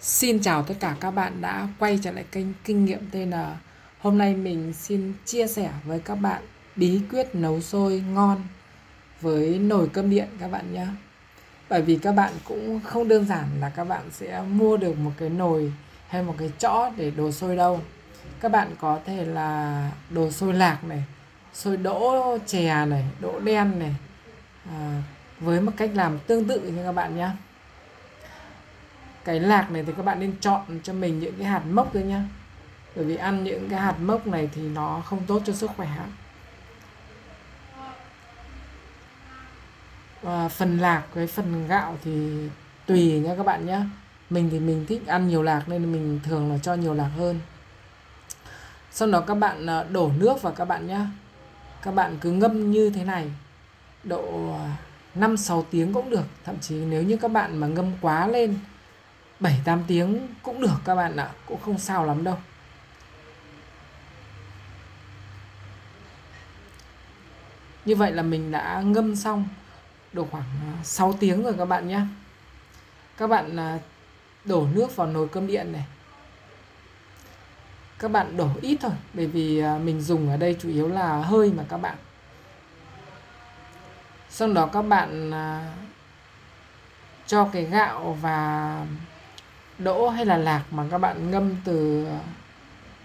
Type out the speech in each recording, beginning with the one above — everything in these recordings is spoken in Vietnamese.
Xin chào tất cả các bạn đã quay trở lại kênh Kinh nghiệm TN. Hôm nay mình xin chia sẻ với các bạn bí quyết nấu xôi ngon với nồi cơm điện các bạn nhé. Bởi vì các bạn cũng không đơn giản là các bạn sẽ mua được một cái nồi hay một cái chõ để đồ xôi đâu. Các bạn có thể là đồ xôi lạc này, xôi đỗ chè này, đỗ đen này, với một cách làm tương tự như các bạn nhé. Cái lạc này thì các bạn nên chọn cho mình những cái hạt mốc thôi nhé. Bởi vì ăn những cái hạt mốc này thì nó không tốt cho sức khỏe. Và phần lạc với phần gạo thì tùy nha các bạn nhé. Mình thì mình thích ăn nhiều lạc nên mình thường là cho nhiều lạc hơn. Sau đó các bạn đổ nước vào các bạn nhé. Các bạn cứ ngâm như thế này độ 5-6 tiếng cũng được. Thậm chí nếu như các bạn mà ngâm quá lên 7-8 tiếng cũng được các bạn ạ, cũng không sao lắm đâu. Như vậy là mình đã ngâm xong độ khoảng 6 tiếng rồi các bạn nhé. Các bạn đổ nước vào nồi cơm điện này. Các bạn đổ ít thôi, bởi vì mình dùng ở đây chủ yếu là hơi mà các bạn. Sau đó các bạn cho cái gạo và đỗ hay là lạc mà các bạn ngâm từ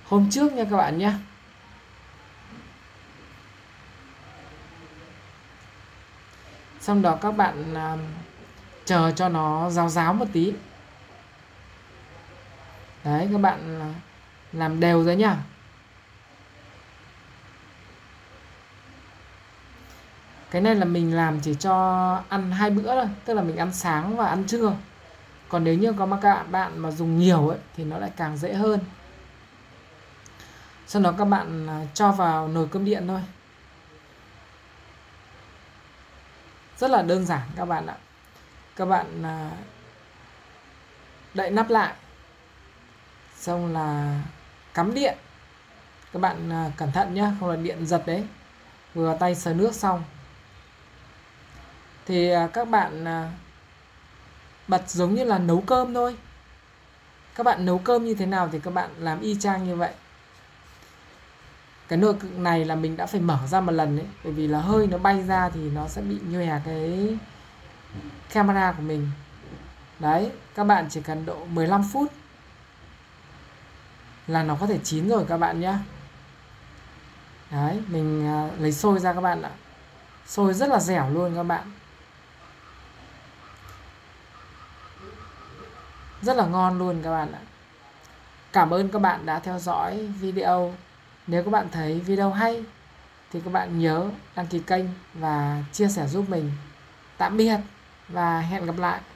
hôm trước nha các bạn nhé. Xong đó các bạn chờ cho nó ráo ráo một tí. Đấy, các bạn làm đều rồi nhá. Cái này là mình làm chỉ cho ăn 2 bữa thôi, tức là mình ăn sáng và ăn trưa. Còn nếu như có các bạn mà dùng nhiều ấy, thì nó lại càng dễ hơn. Sau đó các bạn cho vào nồi cơm điện thôi. Rất là đơn giản các bạn ạ. Các bạn đậy nắp lại. Xong là cắm điện. Các bạn cẩn thận nhé, không là điện giật đấy. Vừa tay sờ nước xong thì các bạn bật giống như là nấu cơm thôi. Các bạn nấu cơm như thế nào thì các bạn làm y chang như vậy. Cái nồi này là mình đã phải mở ra một lần đấy, bởi vì là hơi nó bay ra thì nó sẽ bị nhòe cái camera của mình. Đấy, các bạn chỉ cần độ 15 phút là nó có thể chín rồi các bạn nhé. Đấy, mình lấy xôi ra các bạn ạ. Xôi rất là dẻo luôn các bạn. Rất là ngon luôn các bạn ạ. Cảm ơn các bạn đã theo dõi video. Nếu các bạn thấy video hay thì các bạn nhớ đăng ký kênh và chia sẻ giúp mình. Tạm biệt và hẹn gặp lại.